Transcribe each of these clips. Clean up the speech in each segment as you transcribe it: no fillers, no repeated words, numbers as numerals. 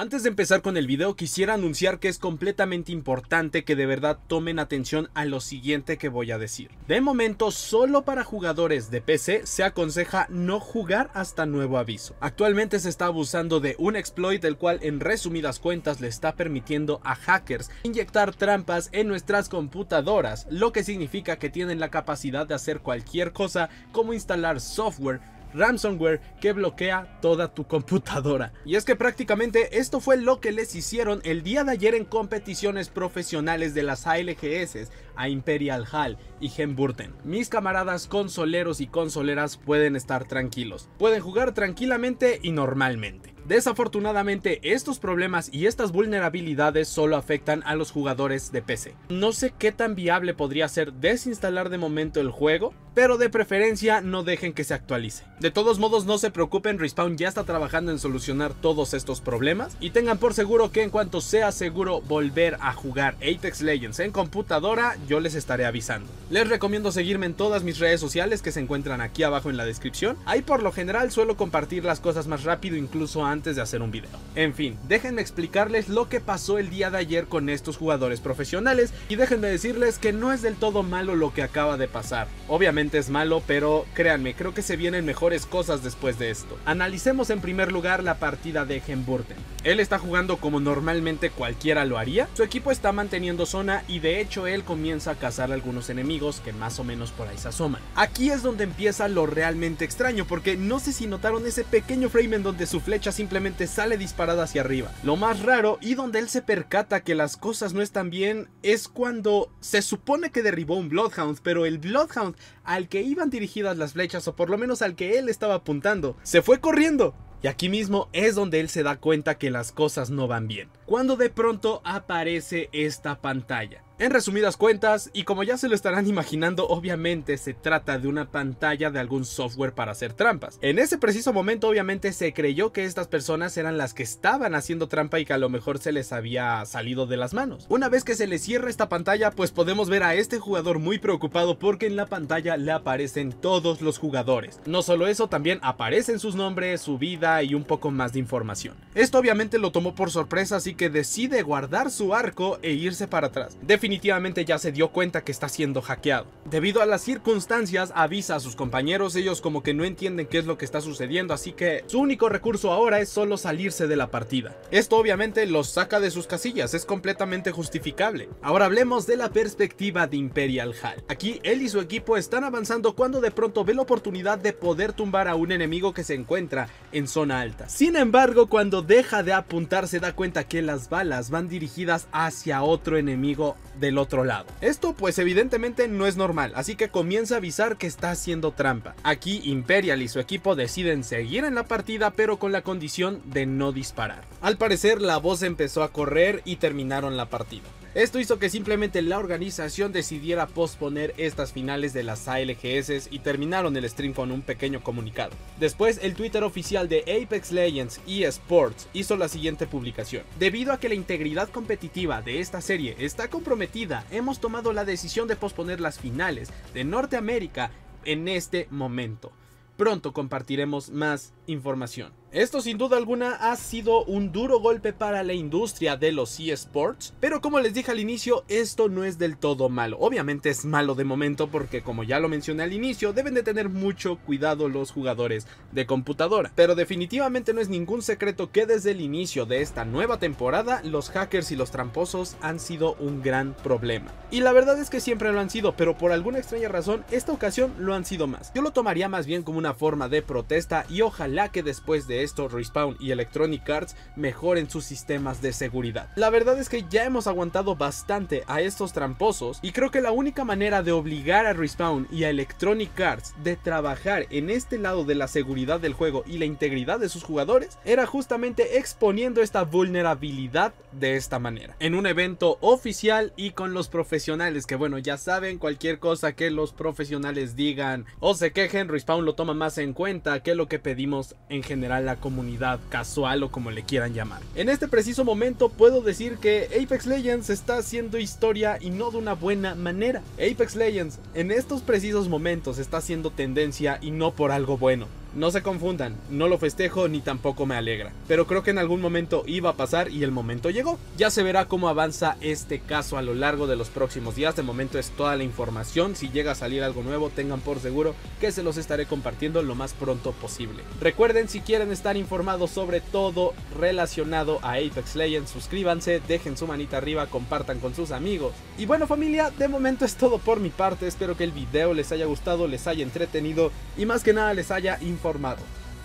Antes de empezar con el video, quisiera anunciar que es completamente importante que de verdad tomen atención a lo siguiente que voy a decir. De momento, solo para jugadores de PC se aconseja no jugar hasta nuevo aviso. Actualmente se está abusando de un exploit el cual en resumidas cuentas le está permitiendo a hackers inyectar trampas en nuestras computadoras, lo que significa que tienen la capacidad de hacer cualquier cosa como instalar software, ransomware que bloquea toda tu computadora. Y es que prácticamente esto fue lo que les hicieron el día de ayer en competiciones profesionales de las ALGS a ImperialHal y Genburten. Mis camaradas consoleros y consoleras pueden estar tranquilos, pueden jugar tranquilamente y normalmente. Desafortunadamente, estos problemas y estas vulnerabilidades solo afectan a los jugadores de PC. No sé qué tan viable podría ser desinstalar de momento el juego, pero de preferencia no dejen que se actualice. De todos modos, no se preocupen, Respawn ya está trabajando en solucionar todos estos problemas y tengan por seguro que en cuanto sea seguro volver a jugar Apex Legends en computadora, yo les estaré avisando. Les recomiendo seguirme en todas mis redes sociales que se encuentran aquí abajo en la descripción. Ahí por lo general suelo compartir las cosas más rápido, incluso antes de hacer un video. En fin, déjenme explicarles lo que pasó el día de ayer con estos jugadores profesionales y déjenme decirles que no es del todo malo lo que acaba de pasar. Obviamente es malo, pero créanme, creo que se vienen mejores cosas después de esto. Analicemos en primer lugar la partida de Genburten. Él está jugando como normalmente cualquiera lo haría. Su equipo está manteniendo zona y de hecho él comienza a cazar a algunos enemigos que más o menos por ahí se asoman. Aquí es donde empieza lo realmente extraño, porque no sé si notaron ese pequeño frame en donde su flecha se simplemente sale disparada hacia arriba. Lo más raro y donde él se percata que las cosas no están bien es cuando se supone que derribó un Bloodhound, pero el Bloodhound al que iban dirigidas las flechas, o por lo menos al que él estaba apuntando, se fue corriendo. Y aquí mismo es donde él se da cuenta que las cosas no van bien, cuando de pronto aparece esta pantalla. En resumidas cuentas, y como ya se lo estarán imaginando, obviamente se trata de una pantalla de algún software para hacer trampas. En ese preciso momento obviamente se creyó que estas personas eran las que estaban haciendo trampa y que a lo mejor se les había salido de las manos. Una vez que se le cierra esta pantalla, pues podemos ver a este jugador muy preocupado porque en la pantalla le aparecen todos los jugadores. No solo eso, también aparecen sus nombres, su vida y un poco más de información. Esto obviamente lo tomó por sorpresa, así que decide guardar su arco e irse para atrás. Definitivamente ya se dio cuenta que está siendo hackeado. Debido a las circunstancias, avisa a sus compañeros, ellos como que no entienden qué es lo que está sucediendo, así que su único recurso ahora es solo salirse de la partida. Esto obviamente los saca de sus casillas, es completamente justificable. Ahora hablemos de la perspectiva de ImperialHal. Aquí él y su equipo están avanzando cuando de pronto ve la oportunidad de poder tumbar a un enemigo que se encuentra en zona alta. Sin embargo, cuando deja de apuntar se da cuenta que las balas van dirigidas hacia otro enemigo del otro lado. Esto pues evidentemente no es normal, así que comienza a avisar que está haciendo trampa. Aquí Imperial y su equipo deciden seguir en la partida, pero con la condición de no disparar. Al parecer la voz empezó a correr y terminaron la partida. Esto hizo que simplemente la organización decidiera posponer estas finales de las ALGS y terminaron el stream con un pequeño comunicado. Después, el Twitter oficial de Apex Legends eSports hizo la siguiente publicación. Debido a que la integridad competitiva de esta serie está comprometida, hemos tomado la decisión de posponer las finales de Norteamérica en este momento. Pronto compartiremos más información. Esto sin duda alguna ha sido un duro golpe para la industria de los eSports, pero como les dije al inicio, esto no es del todo malo. Obviamente es malo de momento porque, como ya lo mencioné al inicio, deben de tener mucho cuidado los jugadores de computadora, pero definitivamente no es ningún secreto que desde el inicio de esta nueva temporada los hackers y los tramposos han sido un gran problema, y la verdad es que siempre lo han sido, pero por alguna extraña razón esta ocasión lo han sido más. Yo lo tomaría más bien como una forma de protesta y ojalá que después de esto Respawn y Electronic Arts mejoren sus sistemas de seguridad. La verdad es que ya hemos aguantado bastante a estos tramposos y creo que la única manera de obligar a Respawn y a Electronic Arts de trabajar en este lado de la seguridad del juego y la integridad de sus jugadores era justamente exponiendo esta vulnerabilidad de esta manera, en un evento oficial y con los profesionales, que bueno, ya saben, cualquier cosa que los profesionales digan o se quejen, Respawn lo toma más en cuenta que lo que pedimos en general la comunidad casual o como le quieran llamar. En este preciso momento puedo decir que Apex Legends está haciendo historia y no de una buena manera. Apex Legends en estos precisos momentos está haciendo tendencia y no por algo bueno. No se confundan, no lo festejo ni tampoco me alegra, pero creo que en algún momento iba a pasar y el momento llegó. Ya se verá cómo avanza este caso a lo largo de los próximos días. De momento es toda la información. Si llega a salir algo nuevo, tengan por seguro que se los estaré compartiendo lo más pronto posible. Recuerden, si quieren estar informados sobre todo relacionado a Apex Legends, suscríbanse, dejen su manita arriba, compartan con sus amigos. Y bueno, familia, de momento es todo por mi parte. Espero que el video les haya gustado, les haya entretenido y más que nada les haya informado.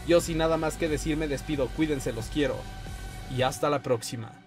Yo sin nada más que decir me despido, cuídense, los quiero y hasta la próxima.